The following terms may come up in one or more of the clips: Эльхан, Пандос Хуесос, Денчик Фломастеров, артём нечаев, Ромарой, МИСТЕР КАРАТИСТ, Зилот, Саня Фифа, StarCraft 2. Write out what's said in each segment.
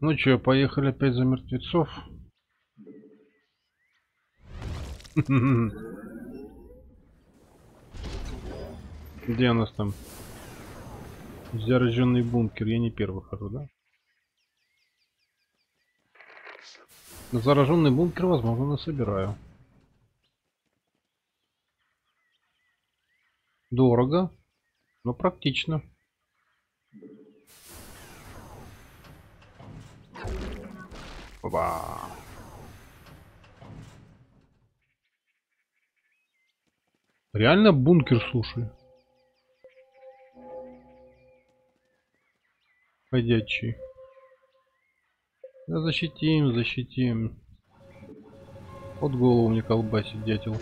Ну чё, поехали опять за мертвецов. Где у нас там? Зараженный бункер. Я не первый хожу, да? На зараженный бункер, возможно, насобираю. Дорого, но практично. Опа. Реально бункер, слушай. Ходячий. Да защитим, защитим. Вот голову мне колбасит, дятел.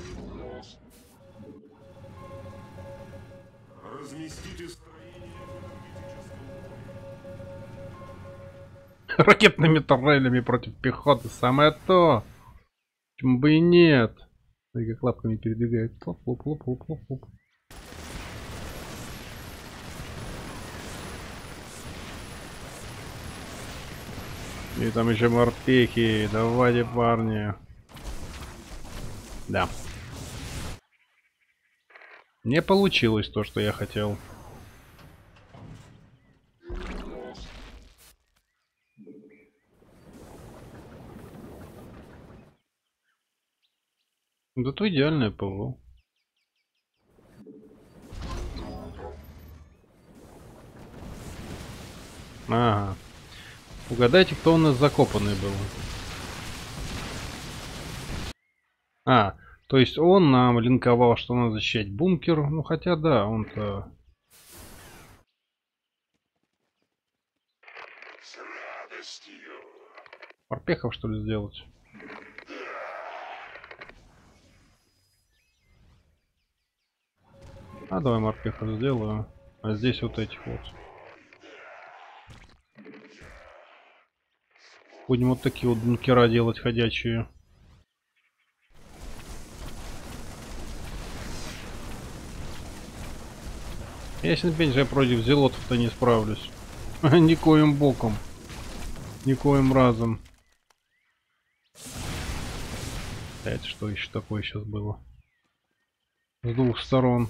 Ракетными туррелями против пехоты самое то. Почему бы и нет? Смотри, как лапками передвигает. Лоп, лоп, лоп, лоп, лоп, лоп. И там еще морпехи. Давайте, парни. Да. Не получилось то, что я хотел. Да то идеальное ПВО. Ага. Угадайте, кто у нас закопанный был. А, то есть он нам линковал, что надо защищать бункер. Ну хотя да, он-то... Морпехов, что ли, сделать? А, давай морпехов сделаю. А здесь вот этих вот. Будем вот такие вот бункера делать ходячие. Ясен пень, я против зелотов-то не справлюсь. Никоим боком. Никоим разом. А это что еще такое сейчас было? С двух сторон.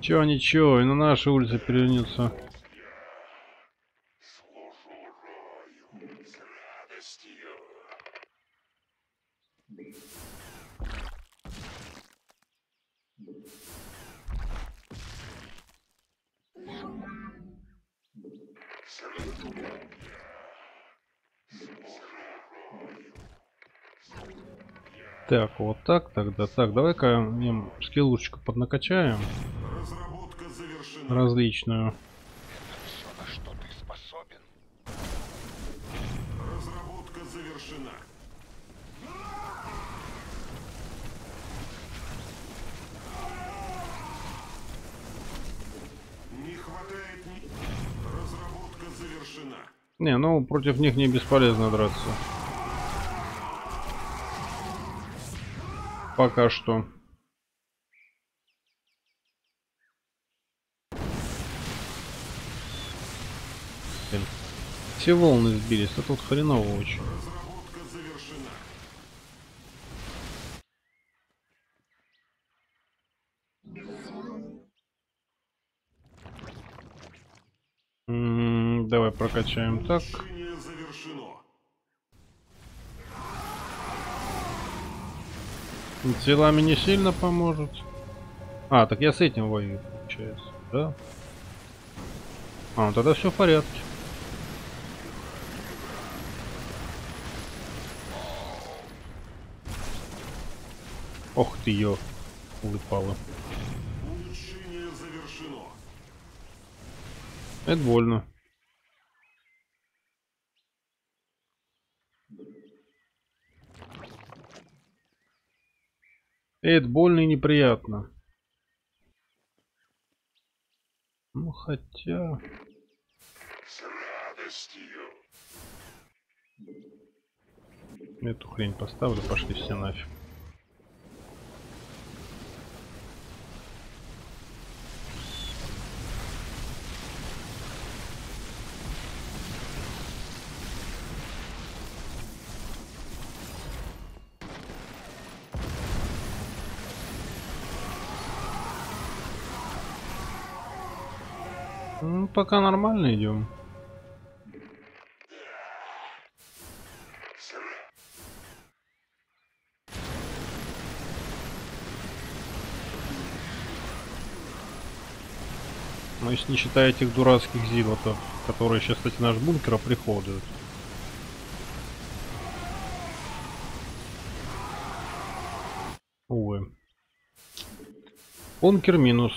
Чё, ничего, и на наши улицы перевернется. Так, вот так тогда. Так, давай-ка им скиллочку поднакачаем. Различную. Все, на что ты способен. Разработка завершена. Не хватает ни... Разработка завершена. Не, ну против них не бесполезно драться. Пока что. Все волны сбились, а тут хреново очень. Давай прокачаем так. Телами не сильно поможет. А, так я с этим воюю, получается, да? А, ну тогда все в порядке. Ох ты, ее улыпало. Улучшение завершено. Это больно. Это больно и неприятно. Ну хотя... С радостью. Эту хрень поставлю, пошли все нафиг. Ну, пока нормально идем. Ну, если не считая этих дурацких зилотов, которые сейчас, кстати, наш бункер приходят. Увы. Бункер минус.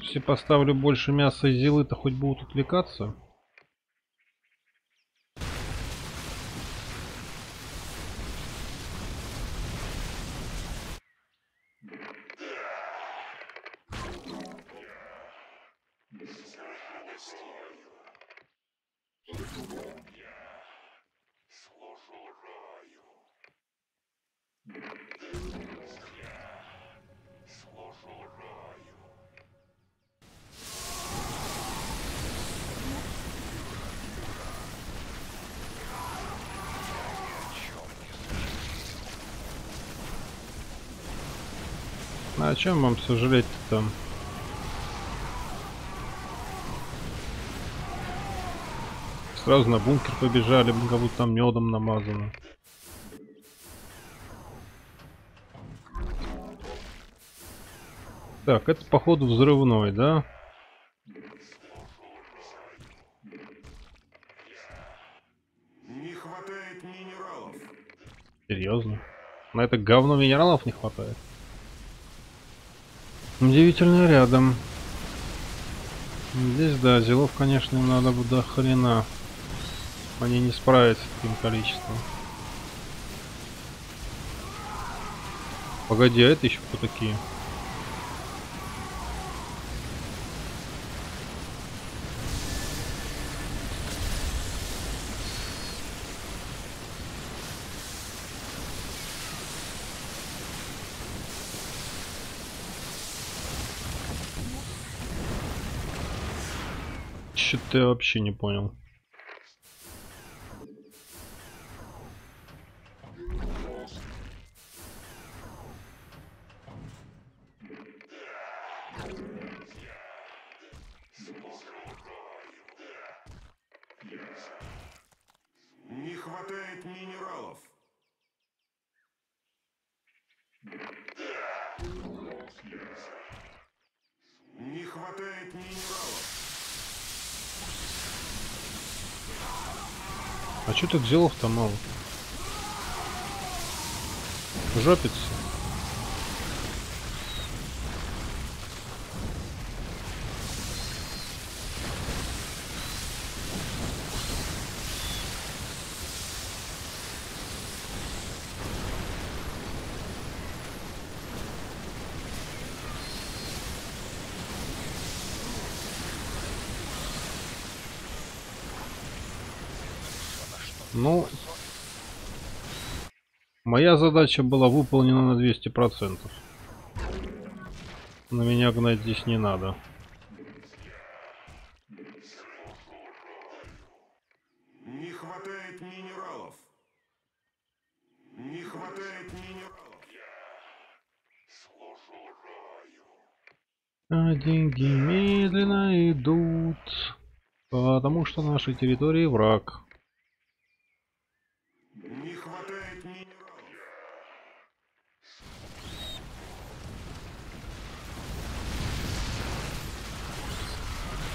Если поставлю больше мяса и зилы, то хоть будут отвлекаться. А о чем вам сожалеть-то там? Сразу на бункер побежали, как будто там медом намазано. Так, это походу взрывной, да? Не хватает минералов. Серьезно? На это говно минералов не хватает? Удивительно рядом. Здесь, да, зилов, конечно, им надо бы до хрена. Они не справятся с таким количеством. Погоди, а это еще кто такие? Что-то я вообще не понял. Не хватает минералов. Не хватает минералов. А что тут зилов-то мало? Жопится. Ну, моя задача была выполнена на 200%. На меня гнать здесь не надо. Не хватает минералов. Не хватает минералов. А деньги медленно идут, потому что нашей территории враг.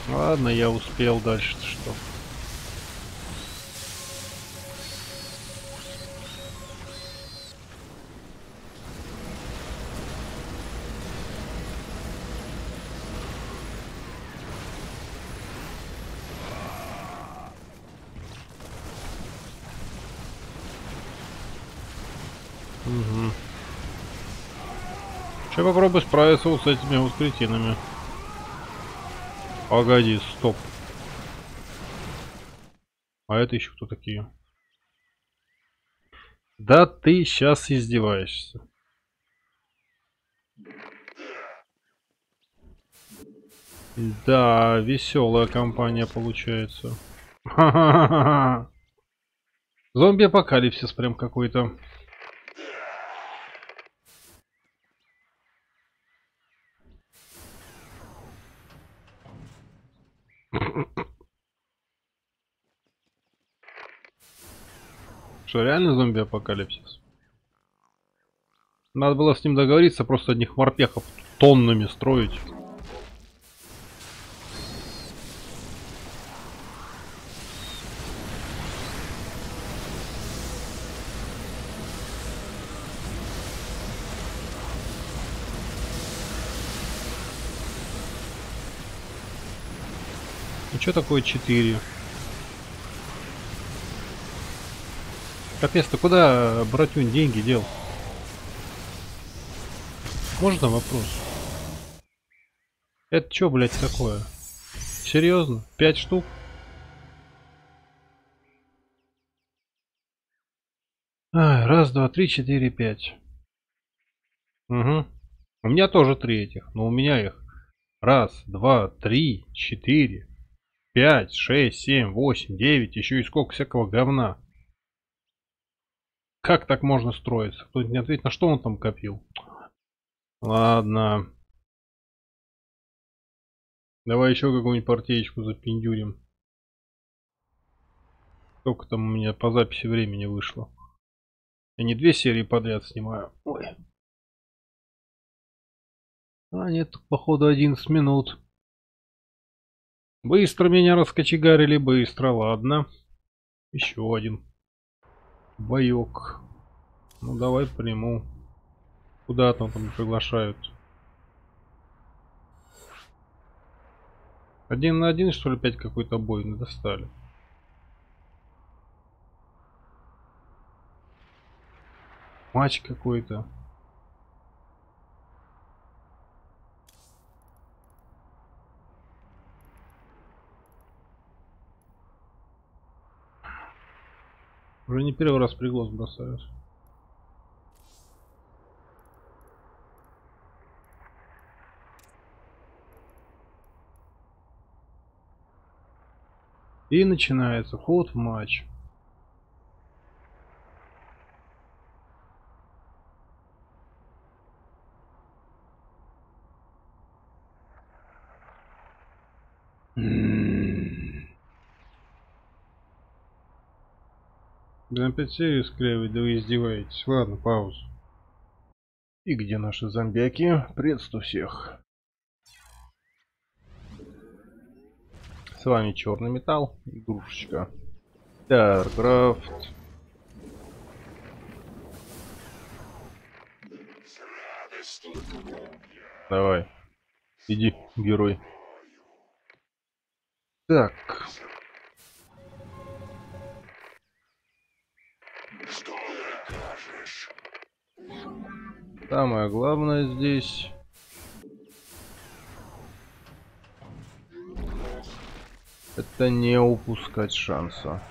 Ладно, я успел, дальше-то что? Угу. Сейчас попробую справиться вот с этими вот кретинами. Погоди, стоп. А это еще кто такие? Да ты сейчас издеваешься. Да, веселая компания получается. Ха-ха-ха-ха. Зомби-апокалипсис прям какой-то. Что, реально зомби-апокалипсис? Надо было с ним договориться, просто одних морпехов тоннами строить. Что такое 4? Капец, ты куда, братюнь, деньги дел? Можно вопрос? Это чё, блядь, такое? Серьезно? 5 штук? А, раз, два, три, четыре, пять. Угу. У меня тоже 3 этих, но у меня их. Раз, два, три, 4. 5, 6, 7, 8, 9, еще и сколько всякого говна. Как так можно строиться? Кто-нибудь мне ответит, на что он там копил? Ладно. Давай еще какую-нибудь партеечку запиндюрим. Сколько там у меня по записи времени вышло? Я не 2 серии подряд снимаю. Ой. А нет, походу 11 минут. Быстро меня раскочегарили, быстро, ладно. Еще один боек. Ну давай приму. Куда там приглашают? 1 на 1, что ли, опять какой-то бой надостали? Матч какой-то. Уже не первый раз приглас бросают. И начинается ход в матч. Блин, опять серию склеивать, да вы издеваетесь. Ладно, паузу. И где наши зомбяки? Приветствую всех. С вами черный металл, игрушечка. StarCraft. Давай. Иди, герой. Так. Самое главное здесь это не упускать шанса.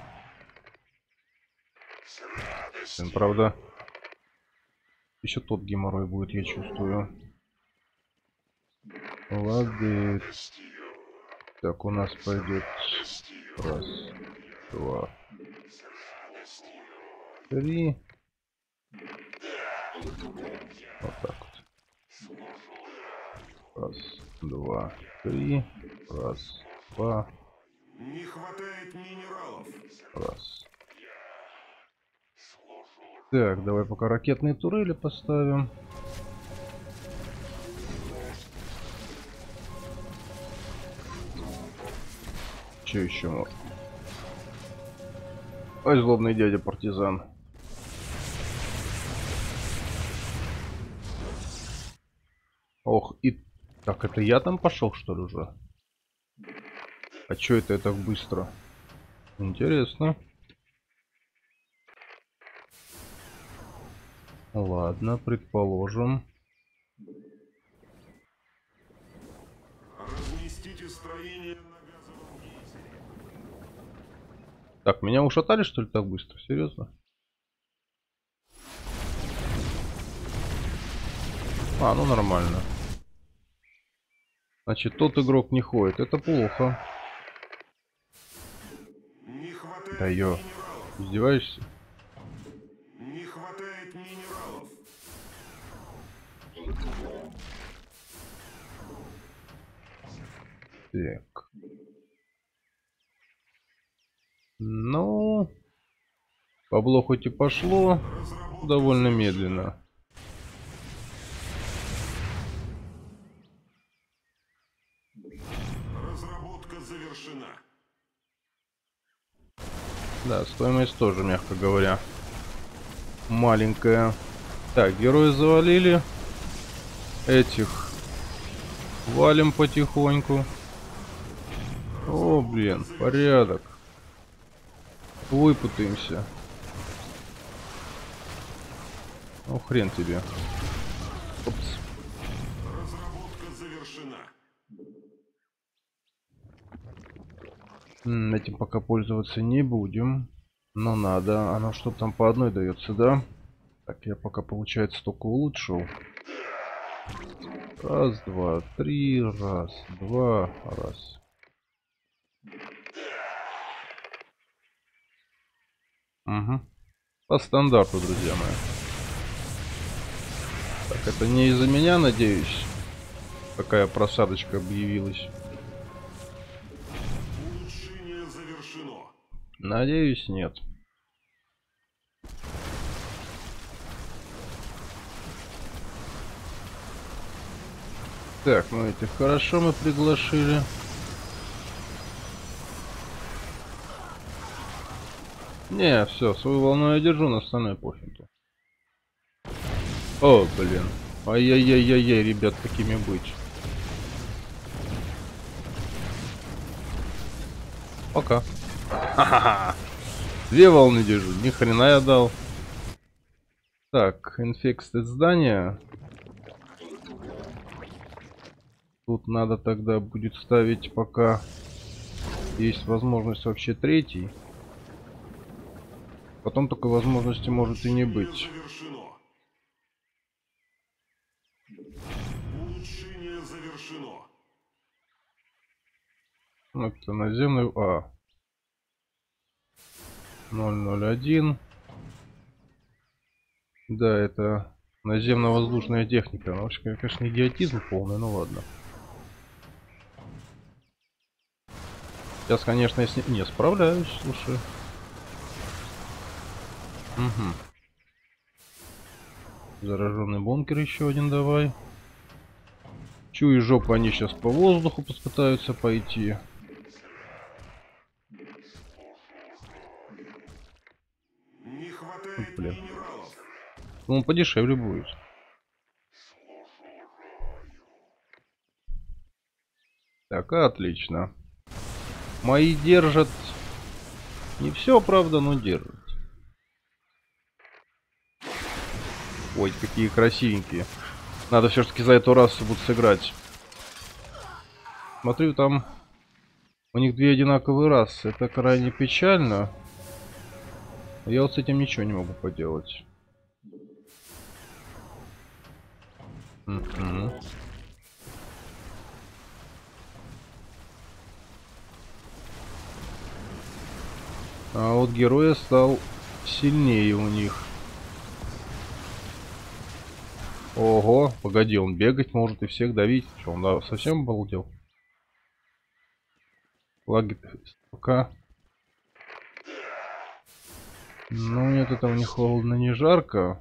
Правда, еще тот геморрой будет, я чувствую. Ладно. Так, у нас пойдет 1, 2, 3. Вот так вот. 1, 2, 3. 1, 2. Не хватает минералов. 1. Так, давай пока ракетные турели поставим. Че еще можно? Ой, злобный дядя партизан. Ох, и... Так, это я там пошел, что ли, уже? А чё это я так быстро? Интересно. Ладно, предположим. Так, меня ушатали, что ли, так быстро? Серьезно? А, ну нормально. Значит, тот игрок не ходит. Это плохо. Да ё. Издеваешься? Не хватает минералов. Так. Ну... Бабло хоть и пошло, довольно медленно. Разработка завершена. Да, стоимость тоже, мягко говоря, маленькая. Так, герои завалили. Этих валим потихоньку. О, блин, порядок. Выпутаемся. О, хрен тебе. Опс. Разработка завершена. Этим пока пользоваться не будем. Но надо. Оно что там по одной дается, да? Так, я пока, получается, только улучшил. Раз, два, три, раз, два, раз. Угу. По стандарту, друзья мои. Так, это не из-за меня, надеюсь. Какая просадочка объявилась. Улучшение завершено. Надеюсь, нет. Так, ну этих хорошо мы приглашили. Не, все, свою волну я держу, на остальное пофигу. О, блин. Ай-яй-яй-яй-яй, ребят, какими быть. Пока. Ха-ха-ха. Две волны держу, ни хрена я дал. Так, инфекция здания. Тут надо тогда будет ставить, пока есть возможность, вообще третий. Потом такой возможности может и не быть. Улучшение завершено. Это наземную А. 001. Да, это наземно-воздушная техника. Ну, вообще, конечно, идиотизм полный, ну ладно. Сейчас, конечно, я с ним не справляюсь, слушай. Угу. Зараженный бункер еще один давай. Чую жопу, они сейчас по воздуху попытаются пойти. Не хватает, блин. Ну, подешевле будет. Так, отлично. Мои держат. Не все, правда, но держат. Ой, какие красивенькие. Надо все-таки за эту расу будут сыграть. Смотрю, там у них две одинаковые расы. Это крайне печально. Я вот с этим ничего не могу поделать. Угу. А вот героя стал сильнее у них. Ого, погоди, он бегать может и всех давить. Что, он, да, совсем обалдел? Лаги пока. Ну, нет, этого не холодно, не жарко.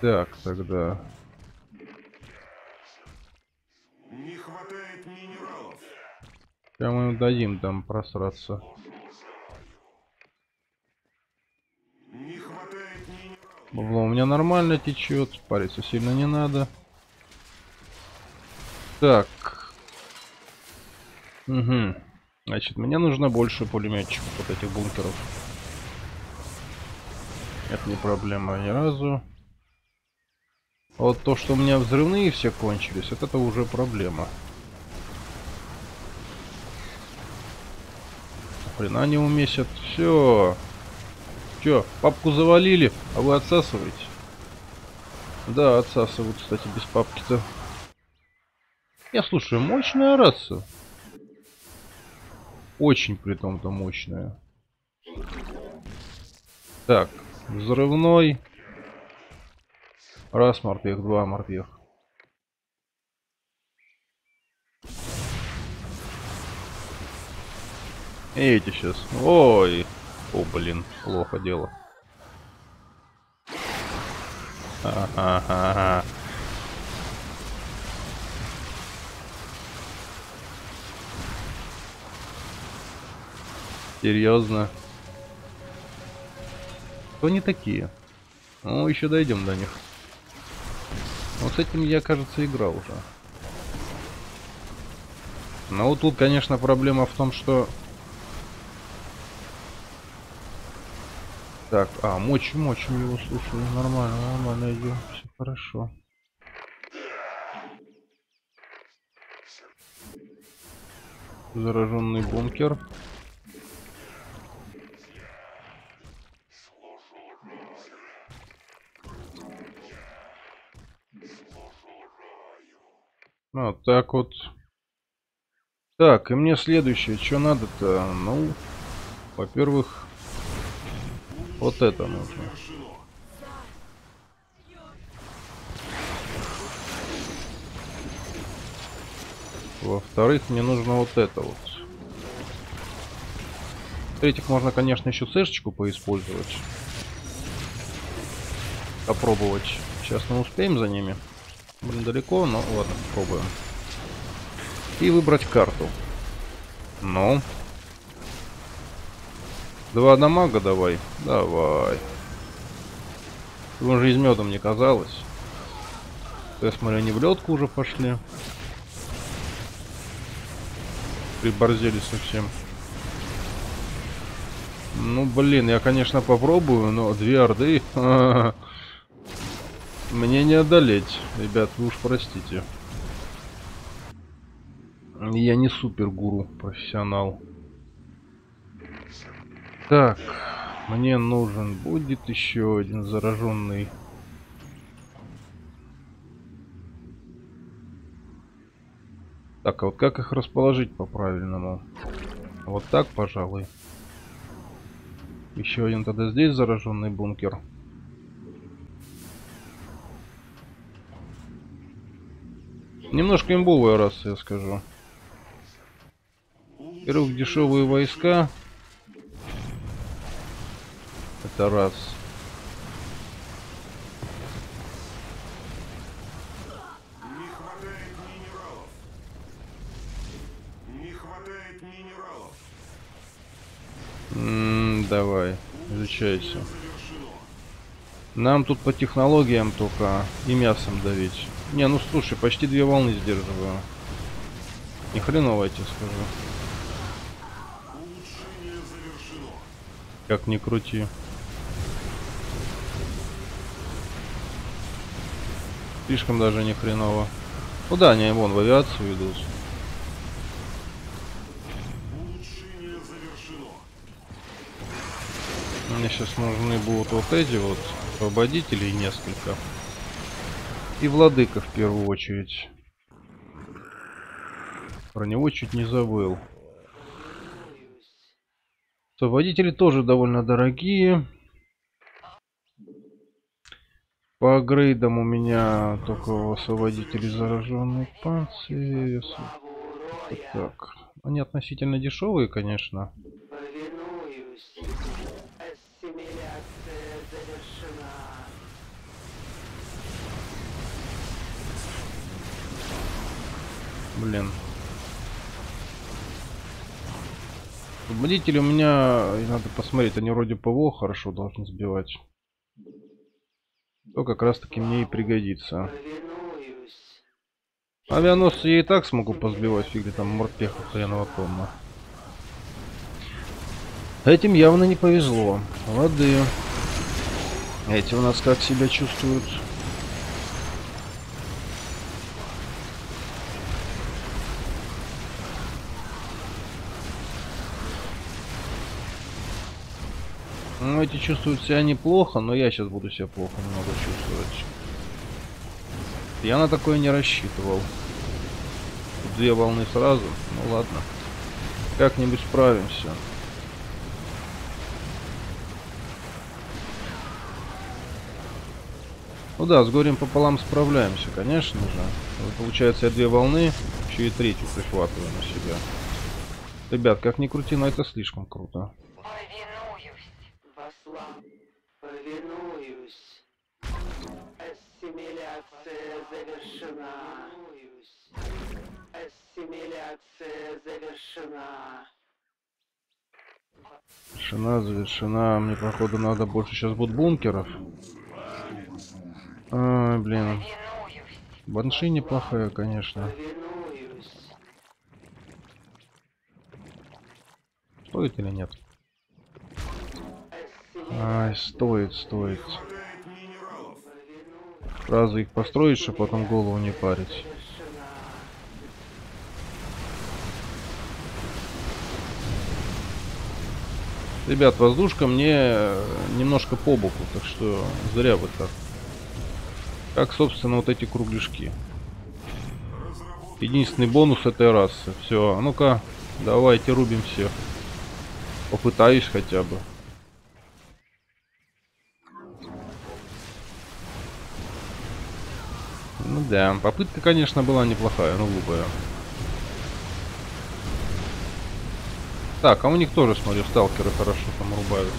Так, тогда... Не хватает минералов. Сейчас мы им дадим там просраться. Бабло у меня нормально течет, париться сильно не надо. Так. Угу. Значит, мне нужно больше пулеметчиков вот этих бункеров. Это не проблема ни разу. А вот то, что у меня взрывные все кончились, вот это уже проблема. Хрена не уместят. Все. Че, папку завалили, а вы отсасываете? Да, отсасывают, кстати, без папки-то. Я слушаю, мощная раса. Очень при том-то мощная. Так, взрывной. Раз морпех, два морпех. Эти сейчас. Ой. О, блин, плохо дело. Ага. Серьезно. Кто они такие? Ну, еще дойдем до них. Вот с этим я, кажется, играл уже. Но вот тут, конечно, проблема в том, что... Так, мочим его, слушаю. Нормально, нормально идем. Все хорошо. Зараженный бункер. Вот так вот. Так, и мне следующее, что надо-то? Ну, во-первых, вот это нужно. Во-вторых, мне нужно вот это вот. В-третьих, можно, конечно, еще сэшечку поиспользовать. Попробовать. Сейчас мы успеем за ними. Блин, далеко, но ладно, попробуем. И выбрать карту. Ну. Два дамага давай. Давай. Он же из меда, мне казалось. Я смотрю, они в лётку уже пошли. Приборзели совсем. Ну, блин, я, конечно, попробую, но две орды... Мне не одолеть, ребят, вы уж простите. Я не супергуру, профессионал. Так, мне нужен будет еще один зараженный. Так, а вот как их расположить по-правильному? Вот так, пожалуй. Еще один тогда здесь зараженный бункер. Немножко имбовая раса, я скажу. Во-первых, дешевые войска. Это раз. Не хватает минералов. Не хватает минералов. Давай, изучайся. Нам тут по технологиям только и мясом давить. Не, ну слушай, почти две волны сдерживаю. Ни хреново, я тебе скажу. Как ни крути. Слишком даже ни хреново. Ну да, они вон в авиацию идут. Мне сейчас нужны будут вот эти вот освободителей несколько. И владыка в первую очередь. Про него чуть не забыл. Освободители тоже довольно дорогие. По грейдам у меня только освободители зараженный панцирь. Так. Они относительно дешевые, конечно. Блин. Освободители у меня... Надо посмотреть, они вроде ПВО хорошо должны сбивать. То как раз таки мне и пригодится. Авианосцы я и так смогу позбивать, фиг ли там морпеха хреново томно. Этим явно не повезло. Лады. Эти у нас как себя чувствуют? Ну, эти чувствуют себя неплохо, но я сейчас буду себя плохо немного чувствовать. Я на такое не рассчитывал. Две волны сразу. Ну ладно. Как-нибудь справимся. Ну да, с горем пополам справляемся, конечно же. Вот, получается, я две волны, еще и третью прихватываю на себя. Ребят, как ни крути, но это слишком круто. Повинуюсь, послам, повинуюсь. Ассимиляция завершена. Ассимиляция завершена. Завершена, завершена. Мне, походу, надо больше сейчас будет бункеров. Ай, блин. Банши неплохая, конечно. Стоит или нет? Ай, стоит, стоит. Сразу их построить, чтобы потом голову не парить. Ребят, воздушка мне немножко по боку, так что зря вот так. Как, собственно, вот эти кругляшки. Единственный бонус этой расы. Все, ну-ка, давайте рубим всех. Попытаюсь хотя бы. Ну да, попытка, конечно, была неплохая, но глупая. Так, а у них тоже, смотрю, сталкеры хорошо там рубают.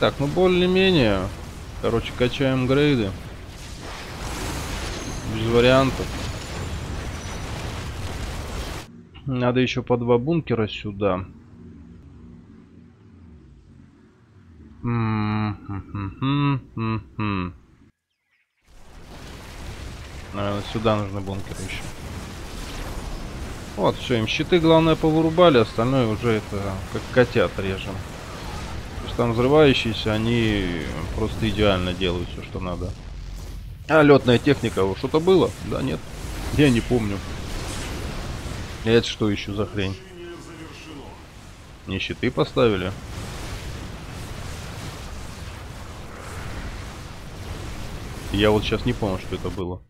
Так, ну более-менее. Короче, качаем грейды. Без вариантов. Надо еще по два бункера сюда. Наверное, сюда нужны бункеры еще. Вот, все, им щиты, главное, повырубали, остальное уже это как котят режем. То есть там взрывающиеся, они просто идеально делают все, что надо. А летная техника, что-то было? Да нет, я не помню. Это что еще за хрень? Не щиты поставили. Я вот сейчас не помню, что это было.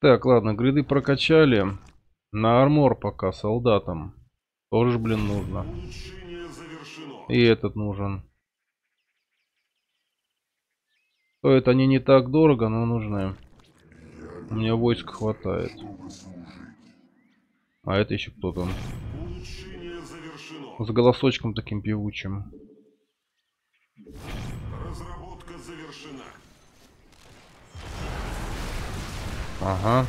Так, ладно, гриды прокачали. На армор пока солдатам. Тоже, блин, нужно. И этот нужен. Стоят они не так дорого, но нужны. У меня войск хватает. А это еще кто там? С голосочком таким певучим. Разработка завершена. Ага.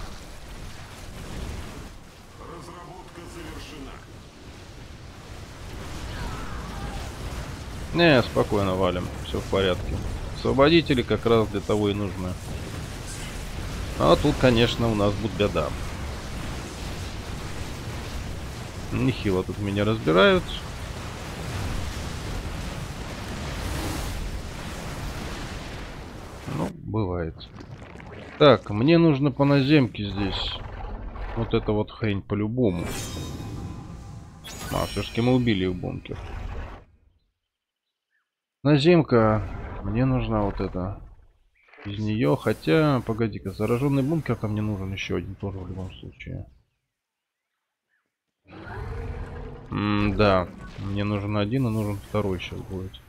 Разработка завершена. Не, спокойно валим, все в порядке. Освободители как раз для того и нужны. А тут, конечно, у нас будет беда. Нехило тут меня разбирают. Ну, бывает. Так, мне нужно по наземке здесь. Вот это вот хрень по-любому. А, все-таки мы убили в бункер. Наземка. Мне нужна вот эта. Из нее, хотя... Погоди-ка, зараженный бункер там не нужен еще один тоже в любом случае. Да, мне нужен один, а нужен второй сейчас будет.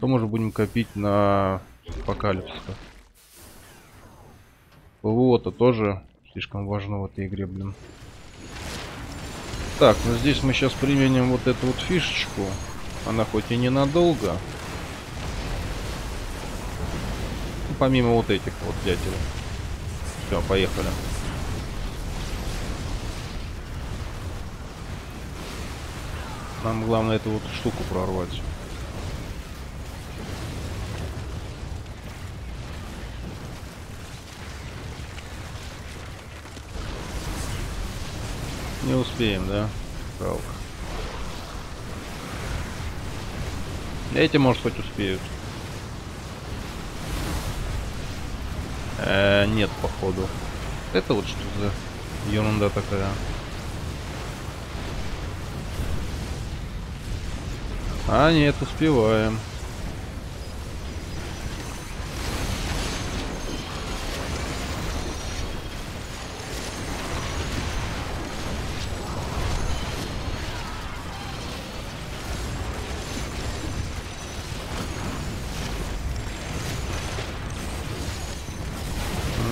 То мы же будем копить на апокалипсиса. Вот, а тоже слишком важно в этой игре, блин. Так, ну здесь мы сейчас применим вот эту вот фишечку. Она хоть и ненадолго. Ну, помимо вот этих вот дятелей. Все, поехали. Нам главное эту вот штуку прорвать. Не успеем, да? Жалко. Эти, может, хоть успеют. Нет, походу. Это вот что за ерунда такая. А, нет, успеваем.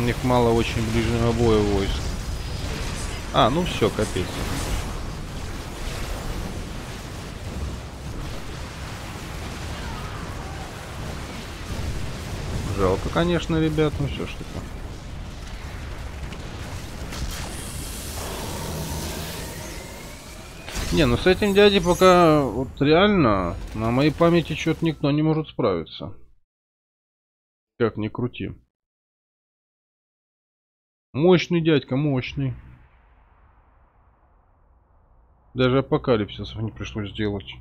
них мало очень ближнего боя войск. А, ну все, капец. Жалко, конечно, ребят, ну все что-то. Не, ну с этим дядей пока вот реально на моей памяти что-то никто не может справиться. Как ни крути. Мощный дядька, мощный. Даже апокалипсисов не пришлось делать.